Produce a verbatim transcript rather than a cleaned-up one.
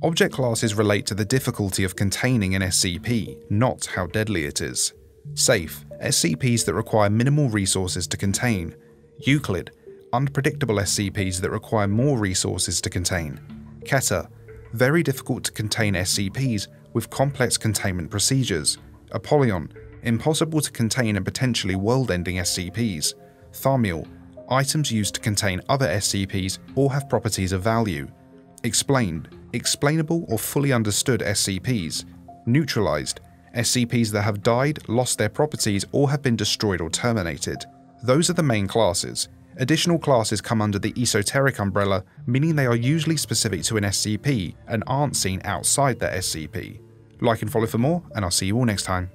Object classes relate to the difficulty of containing an S C P, not how deadly it is. SAFE, S C Ps that require minimal resources to contain. EUCLID, unpredictable S C Ps that require more resources to contain. KETA, very difficult to contain S C Ps with complex containment procedures. APOLYON, impossible to contain and potentially world-ending S C Ps. THARMUL, items used to contain other S C Ps or have properties of value. EXPLAINED, explainable or fully understood S C Ps. NEUTRALIZED, S C Ps that have died, lost their properties, or have been destroyed or terminated. Those are the main classes. Additional classes come under the esoteric umbrella, meaning they are usually specific to an S C P and aren't seen outside their S C P. Like and follow for more, and I'll see you all next time.